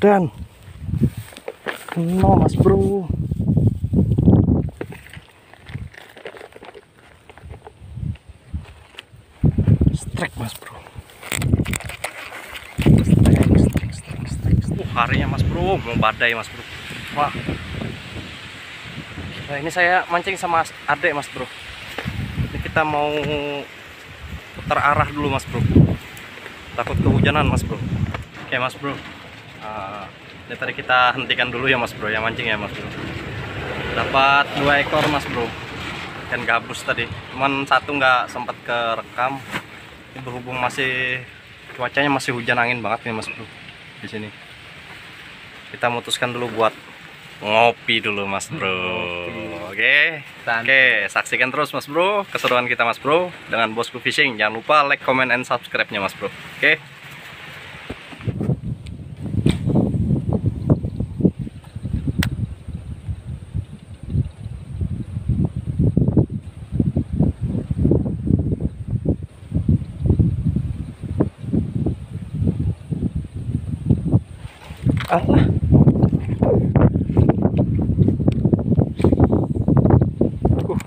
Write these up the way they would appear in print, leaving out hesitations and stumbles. Dan no, Mas Bro. Strike, Mas Bro. Strike. Harinya Mas Bro, belum badai Mas Bro. Wah. Nah, ini saya mancing sama adek Mas Bro. Ini kita mau putar arah dulu Mas Bro. Takut kehujanan Mas Bro. Oke Mas Bro. Ini tadi kita hentikan dulu ya Mas Bro, yang mancing ya Mas Bro. Dapat 2 ekor Mas Bro, ikan gabus tadi. Cuman satu nggak sempat kerekam. Ini berhubung masih cuacanya masih hujan angin banget nih Mas Bro di sini. Kita memutuskan dulu buat ngopi dulu Mas Bro. Oke, saksikan terus Mas Bro keseruan kita Mas Bro dengan Bosku Fishing. Jangan lupa like, comment, and subscribe-nya Mas Bro. Oke. Allah.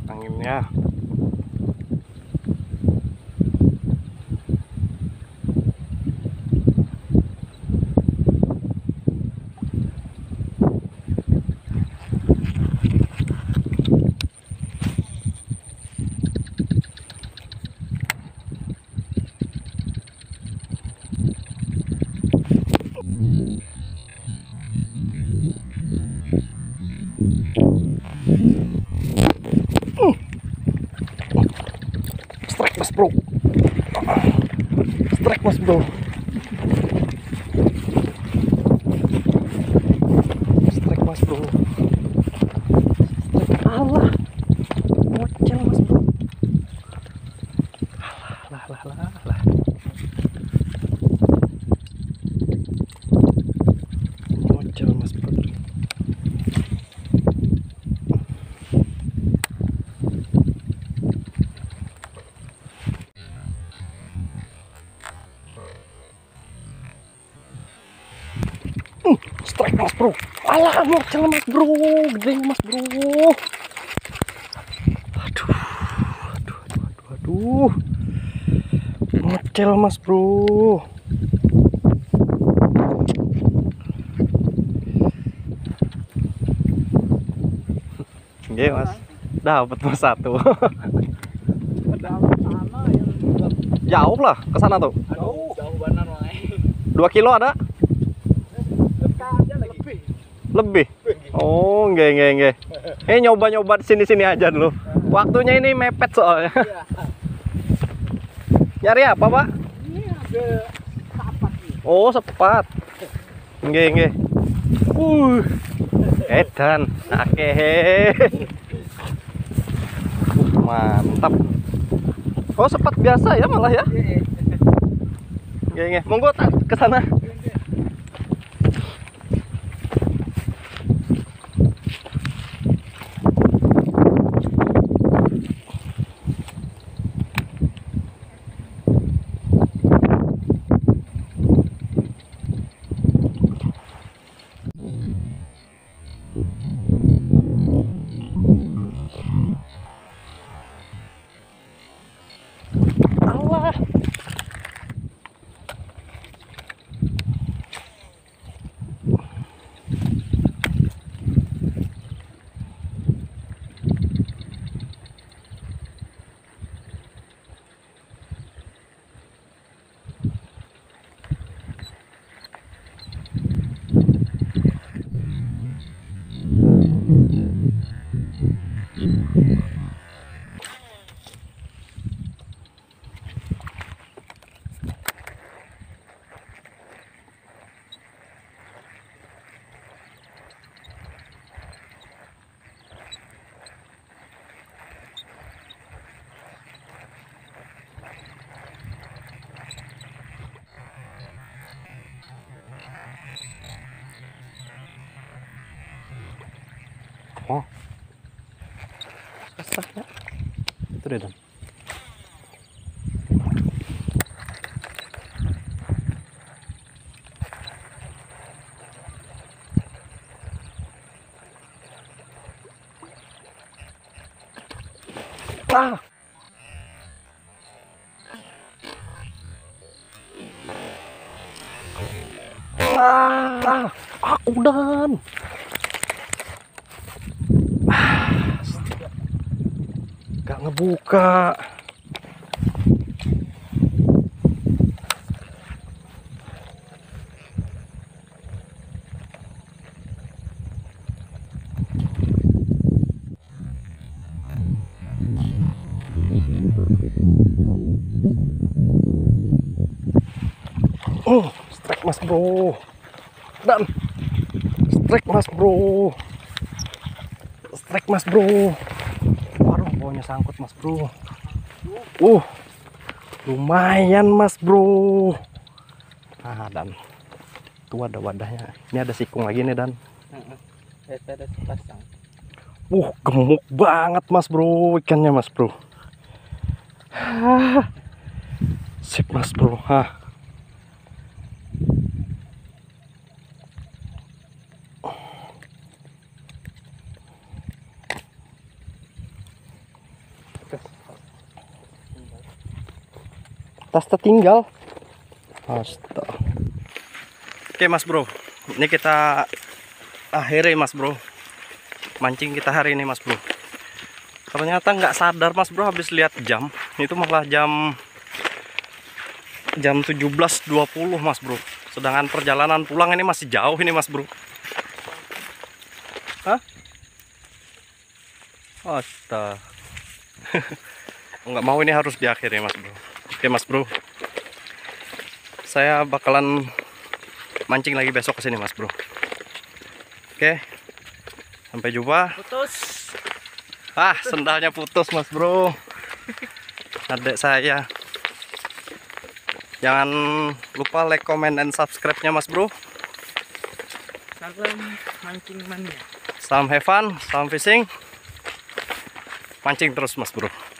Anginnya. Strike Mas Bro. Strike Mas Bro. Strike Mas Bro. Strike. Allah. Bocil Mas Bro. Lah. Bocil Mas Bro. Strike Mas Bro. Alah, murcil Mas Bro, gede Mas Bro. Aduh. Murcil Mas Bro. Nggih, Mas. Dapat Mas satu. Jauh lah ke sana tuh. Jauh banan wae. 2 kilo ada? Lebih. Oh, enggak. Ini nyoba-nyoba sini-sini aja dulu. Waktunya ini mepet soalnya. Nyari apa, Pak? Oh, sepat. Enggak. Edan. Oke. Mantap. Oh, sepat biasa ya malah ya. Enggak. Monggo ke sana. Oh, sesak-sesak itu deh Dan. Ah. Ah, aku dan gak ngebuka. Oh, strike mas bro. Dan strike mas bro. Strike mas bro. Waduh, baunya sangkut mas bro. Lumayan mas bro. Nah, dan tuh ada wadahnya. Ini ada sikung lagi nih dan. Ada sepasang. Gemuk banget mas bro ikannya mas bro. Sip mas bro. Tas tertinggal. Astaga. Oke mas bro, ini kita akhiri mas bro mancing kita hari ini mas bro. Ternyata nggak sadar mas bro, habis lihat jam itu malah jam 17.20 mas bro, sedangkan perjalanan pulang ini masih jauh ini mas bro. Hah? Astaga. Nggak mau, ini harus diakhiri mas bro. Oke mas bro, saya bakalan mancing lagi besok kesini mas bro. Oke, sampai jumpa. Putus. Sendalnya putus mas bro. Adek saya. Jangan lupa like, comment, and subscribe-nya mas bro. Salam mancing mania. Salam have fun, salam fishing. Mancing terus mas bro.